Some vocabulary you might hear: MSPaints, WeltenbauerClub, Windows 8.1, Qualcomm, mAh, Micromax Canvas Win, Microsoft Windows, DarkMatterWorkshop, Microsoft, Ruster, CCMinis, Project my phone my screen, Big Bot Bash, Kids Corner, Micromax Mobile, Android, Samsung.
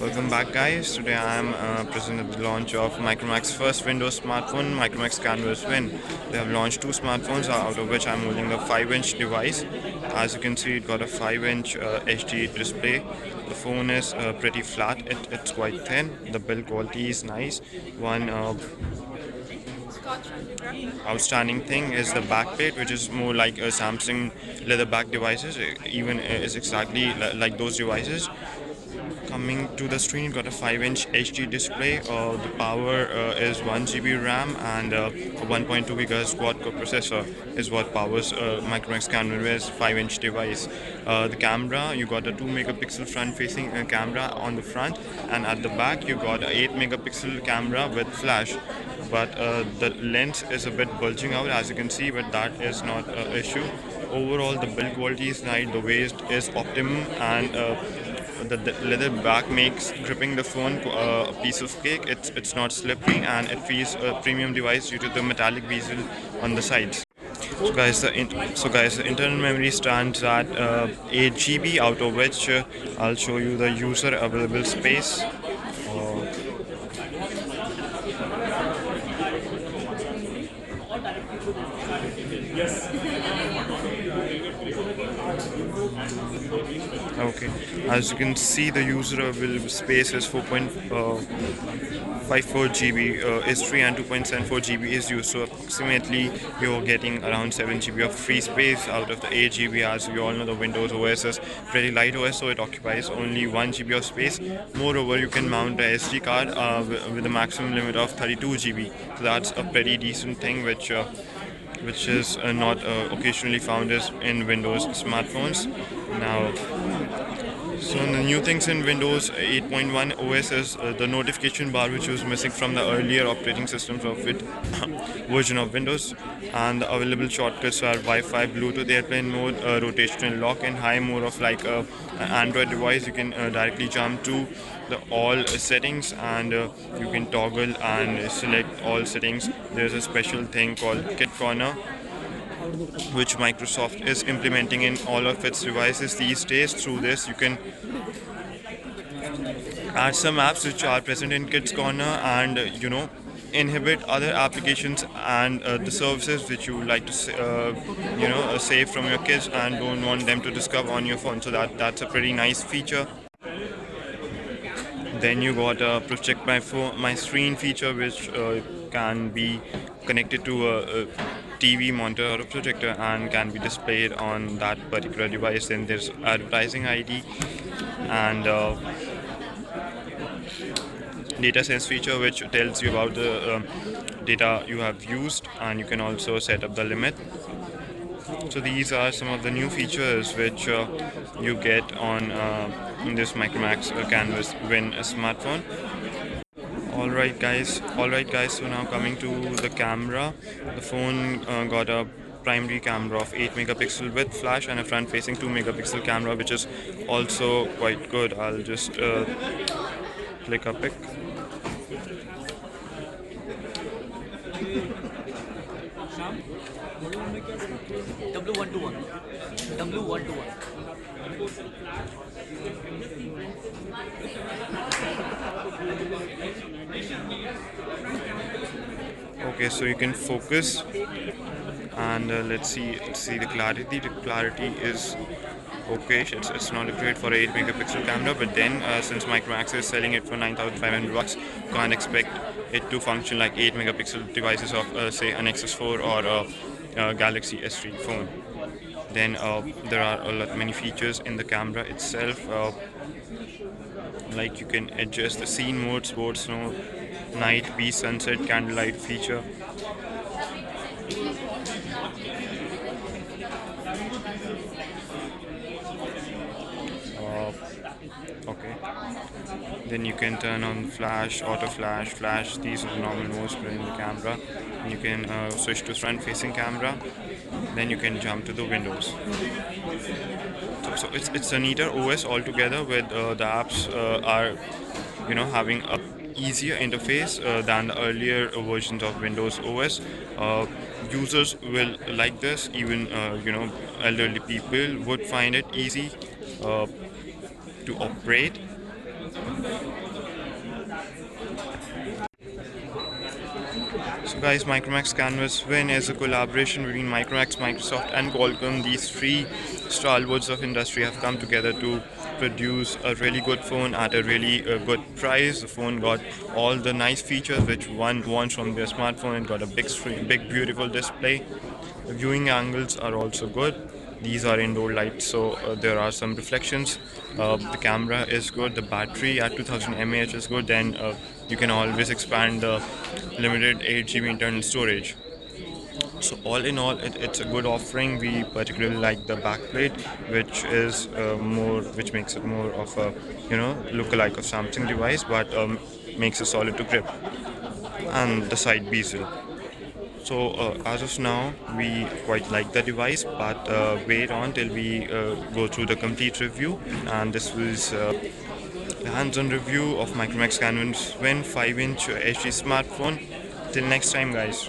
Welcome back, guys. Today I am present at the launch of Micromax's first Windows smartphone, Micromax Canvas Win. They have launched two smartphones, out of which I am holding a 5-inch device. As you can see, it got a 5-inch HD display. The phone is pretty flat, it's quite thin. The build quality is nice. One outstanding thing is the back plate, which is more like a Samsung leather back devices, even is exactly like those devices. Coming to the screen, got a 5-inch HD display. The power is 1 GB RAM and 1.2 GHz quad-core processor is what powers Micromax Canvas 5-inch device. The camera, you got a 2-megapixel front-facing camera on the front, and at the back you got a 8-megapixel camera with flash. But the lens is a bit bulging out, as you can see, but that is not an issue. Overall, the build quality is nice. The waist is optimum, and the leather back makes gripping the phone a piece of cake. It's not slippery, and it feels a premium device due to the metallic bezel on the sides. So guys, the internal memory stands at 8 GB, out of which I'll show you the user available space. Okay, as you can see, the user available space is 4.54 GB is free and 2.74 GB is used, so approximately you're getting around 7 GB of free space out of the 8 GB. As we all know, the Windows OS is pretty light OS, so it occupies only 1 GB of space. Moreover, you can mount the SD card with a maximum limit of 32 GB, so that's a pretty decent thing, which is not occasionally found in Windows smartphones. Now, so the new things in Windows 8.1 OS is the notification bar, which was missing from the earlier operating systems of it version of Windows, and the available shortcuts are Wi-Fi, Bluetooth, airplane mode, rotational lock, and high. More of like an Android device, you can directly jump to the all settings, and you can toggle and select all settings. There's a special thing called Kids Corner, which Microsoft is implementing in all of its devices these days. Through this, you can add some apps which are present in Kids Corner and, you know, inhibit other applications and the services which you would like to save from your kids and don't want them to discover on your phone. So that's a pretty nice feature. Then you got a Project My Phone My Screen feature, which can be connected to a TV monitor or a projector and can be displayed on that particular device. Then there's advertising ID and data sense feature, which tells you about the data you have used, and you can also set up the limit. So these are some of the new features which you get on this Micromax Canvas Win smartphone. Alright guys, so now coming to the camera. The phone got a primary camera of 8 megapixel with flash and a front facing 2-megapixel camera, which is also quite good. I'll just click a pic. Okay, so you can focus, and let's see the clarity. The clarity is okay, it's not great for an 8-megapixel camera, but then since Micromax is selling it for $9,500 bucks, can't expect it to function like 8-megapixel devices of say an Nexus 4 or a Galaxy S3 phone. Then there are many features in the camera itself, like you can adjust the scene mode, sports, snow, night, beach, sunset, candlelight feature. Okay, then you can turn on flash, auto flash, these are the normal modes in the camera, and you can switch to front facing camera. Then you can jump to the windows. So it's a neater OS altogether, with the apps are, you know, having a easier interface than the earlier versions of Windows OS. Users will like this. Even elderly people would find it easy to operate, So guys, Micromax Canvas Win is a collaboration between Micromax, Microsoft and Qualcomm. These three stalwarts of industry have come together to produce a really good phone at a really good price. The phone got all the nice features which one wants from their smartphone. It got a big screen, big beautiful display. The viewing angles are also good. These are indoor lights, so there are some reflections. The camera is good. The battery at 2000 mAh is good. Then you can always expand the limited 8GB internal storage. So all in all, it's a good offering. We particularly like the backplate, which is which makes it more of a lookalike of Samsung device, but makes it solid to grip, and the side bezel. So as of now, we quite like the device, but wait on till we go through the complete review. And this was the hands-on review of Micromax Canvas Win 5-inch HD smartphone. Till next time, guys.